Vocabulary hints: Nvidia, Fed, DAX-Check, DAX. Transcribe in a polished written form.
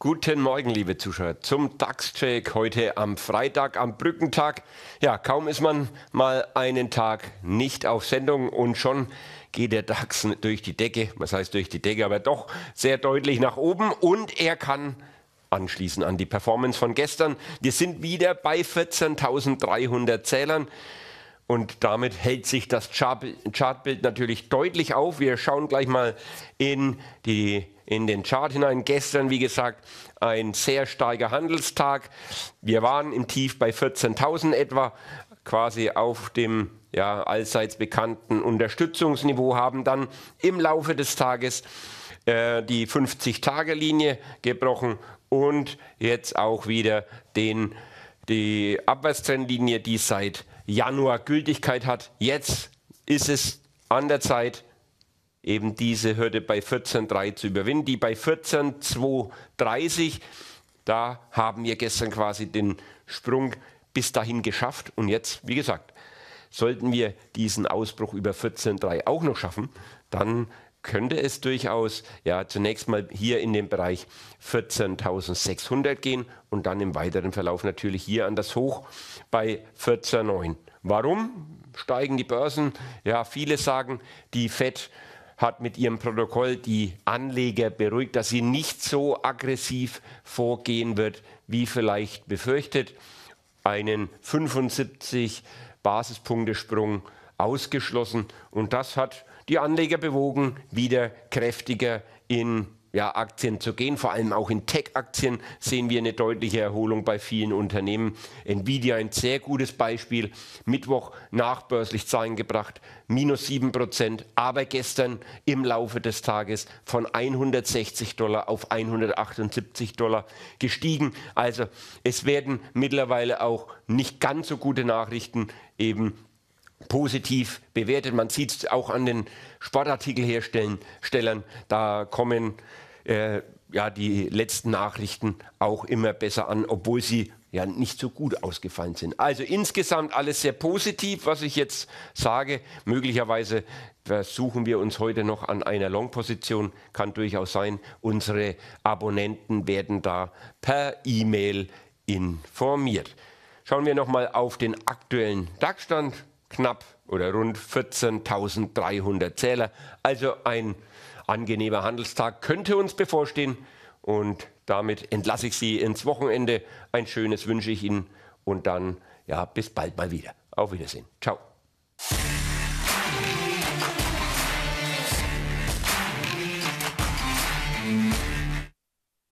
Guten Morgen, liebe Zuschauer, zum DAX-Check heute am Freitag, am Brückentag. Ja, kaum ist man mal einen Tag nicht auf Sendung und schon geht der DAX durch die Decke, was heißt durch die Decke, aber doch sehr deutlich nach oben und er kann anschließen an die Performance von gestern. Wir sind wieder bei 14.300 Zählern. Und damit hält sich das Chartbild natürlich deutlich auf. Wir schauen gleich mal in den Chart hinein. Gestern, wie gesagt, ein sehr starker Handelstag. Wir waren im Tief bei 14.000 etwa, quasi auf dem allseits bekannten Unterstützungsniveau, haben dann im Laufe des Tages die 50-Tage-Linie gebrochen und jetzt auch wieder die Abwärtstrendlinie, die seit Januar Gültigkeit hat. Jetzt ist es an der Zeit, eben diese Hürde bei 14.3 zu überwinden, die bei 14.230. Da haben wir gestern quasi den Sprung bis dahin geschafft. Und jetzt, wie gesagt, sollten wir diesen Ausbruch über 14.3 auch noch schaffen, dann könnte es durchaus zunächst mal hier in den Bereich 14.600 gehen und dann im weiteren Verlauf natürlich hier an das Hoch bei 14.9. Warum steigen die Börsen? Ja, viele sagen, die Fed hat mit ihrem Protokoll die Anleger beruhigt, dass sie nicht so aggressiv vorgehen wird, wie vielleicht befürchtet. Einen 75-Basispunkte-Sprung ausgeschlossen und das hat die Anleger bewogen, wieder kräftiger in Aktien zu gehen. Vor allem auch in Tech-Aktien sehen wir eine deutliche Erholung bei vielen Unternehmen. Nvidia ein sehr gutes Beispiel. Mittwoch nachbörslich Zahlen gebracht, minus 7%. Aber gestern im Laufe des Tages von $160 auf $178 gestiegen. Also es werden mittlerweile auch nicht ganz so gute Nachrichten eben positiv bewertet. Man sieht es auch an den Sportartikelherstellern, da kommen die letzten Nachrichten auch immer besser an, obwohl sie ja nicht so gut ausgefallen sind. Also insgesamt alles sehr positiv, was ich jetzt sage. Möglicherweise versuchen wir uns heute noch an einer Long-Position, kann durchaus sein. Unsere Abonnenten werden da per E-Mail informiert. Schauen wir nochmal auf den aktuellen DAX-Stand. Knapp oder rund 14.300 Zähler. Also ein angenehmer Handelstag könnte uns bevorstehen. Und damit entlasse ich Sie ins Wochenende. Ein schönes wünsche ich Ihnen und dann bis bald mal wieder. Auf Wiedersehen. Ciao.